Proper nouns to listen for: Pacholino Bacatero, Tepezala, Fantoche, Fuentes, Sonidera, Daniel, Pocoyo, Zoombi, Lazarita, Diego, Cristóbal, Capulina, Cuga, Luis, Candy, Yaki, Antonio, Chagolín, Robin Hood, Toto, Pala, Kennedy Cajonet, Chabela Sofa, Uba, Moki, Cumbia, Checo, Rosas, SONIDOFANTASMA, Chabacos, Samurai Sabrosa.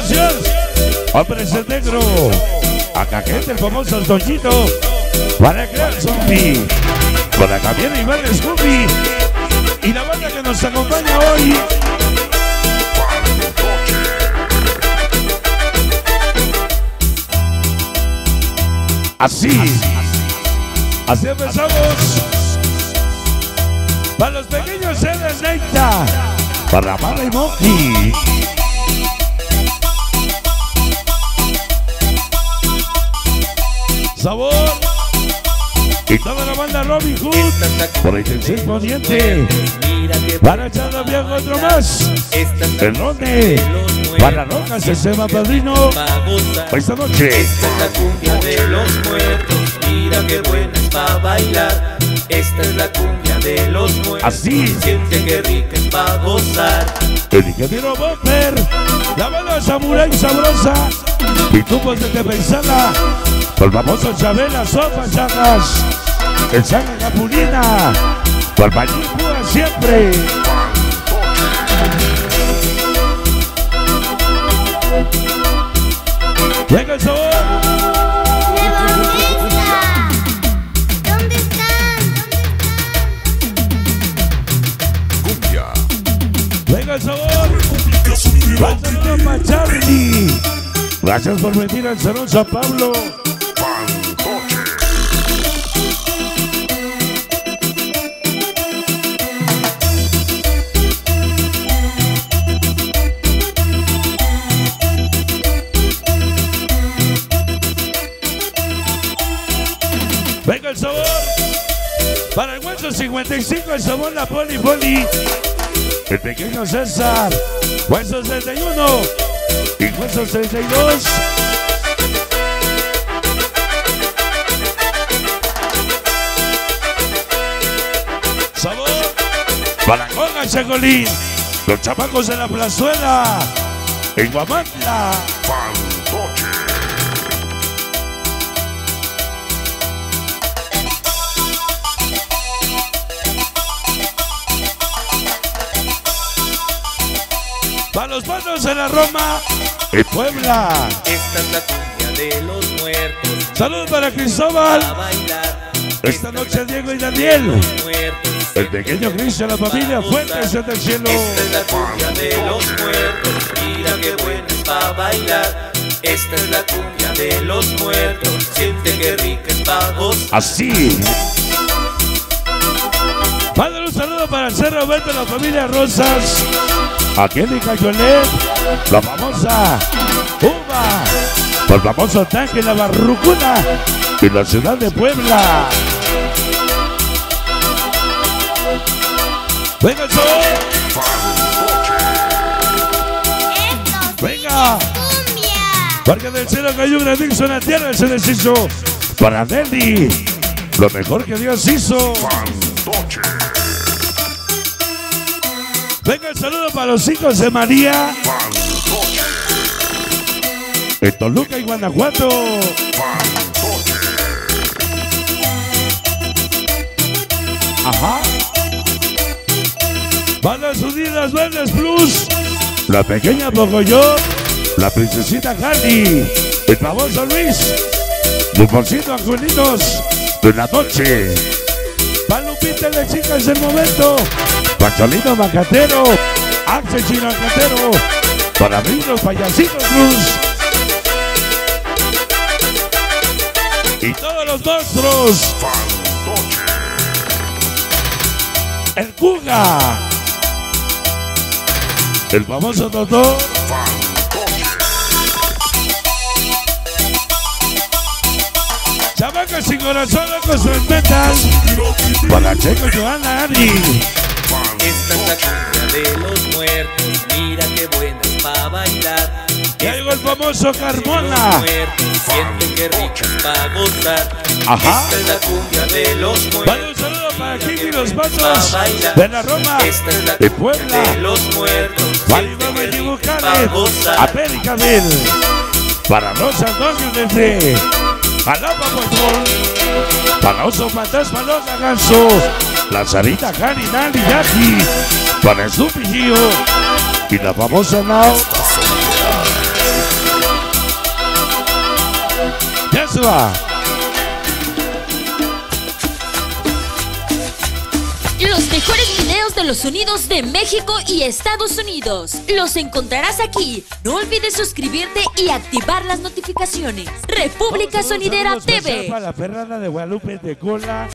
sensación, hombres en negro, acá que es el famoso Antoñito, para crear Zombie, por acá viene Iván Scooby y la banda que nos acompaña hoy. Así empezamos. Para los pequeños seres Nesta, para Pala y Moki. Sabor. Y toda la banda Robin Hood. Por el tercer poniente. Para echar a viaje otro más. El Ronde. Para Rosas se llama padrino. Esta noche. Esta es la cumbia de los muertos. Mira qué buena es para bailar. Esta es la cumbia de los muertos. Así. Siente que rica es para gozar. El ingeniero Bumper. La banda Samurai Sabrosa. Y tupos de Tepezala. Por famoso Chabela Sofa, Chagas. El Saga Capulina. Por Bañil Cuga siempre. Llega el sabor. ¿Dónde están? Cumbia. Llega el sabor. Charlie. Gracias por venir al Cerro San Pablo. Venga el sabor, para el hueso 55 el sabor la poli, el pequeño César, hueso 61 y hueso 62. Sabor, para Cuga Chagolín, los Chabacos de la plazuela, en Guamatla. Para los manos de la Roma y Puebla. Esta es la cumbia de los muertos. Saludos para Cristóbal. Esta noche Diego y Daniel. El pequeño Cristo de la familia Fuentes del cielo. Esta es la cumbia de los muertos. Mira qué bueno es para bailar. Esta es la cumbia de los muertos. Siente que rica es para gozar. Así. Mándale un saludo para el Cerro Roberto, la familia Rosas. A Kennedy Cajonet, la famosa Uba, el famoso tanque, la barrucuna y la ciudad de Puebla. Venga el sol. Venga. Porque del cielo cayó un granizo en la tierra se deshizo. Para Nelly, lo mejor que Dios hizo. Fantoche. Venga el saludo para los hijos de María. Fantoche. En Toluca y Guanajuato. Fantoche. Ajá. Bandas Unidas Verdes Plus. La pequeña Pocoyo. La princesita Candy. El famoso Luis. Luponcito Angelitos. De la noche. Para Lupita, la chica es el momento. Pacholino Bacatero, Axel Chiracatero, para mí los payasitos Luz y todos los monstruos. Fantoche. El Cuga, el famoso Toto. Fantoche. Chabacos sin corazón, locos respetas, para Checo, Johanna, Andy. Esta es la cumbia de los muertos, mira qué buena es para bailar. Y algo el famoso Carmona. Siente que rica es para gozar. Ajá. Esta es la cumbia de los muertos. Vale, un saludo para Kiki y los patos de la Roma. Esta es la cumbia de los muertos. Vale, vamos a dibujarles a Pericamel. Para Rosas, Antonio desde Jalapa, Puebla. Para Oso Fantasma, los Aganzos. Lazarita, Jani, Nali, Yaki, para el Zoombi y la famosa Nao. suba. Los mejores videos de los Unidos de México y Estados Unidos los encontrarás aquí. No olvides suscribirte y activar las notificaciones. República Sonidera TV. La Ferrada de Guadalupe de Cola.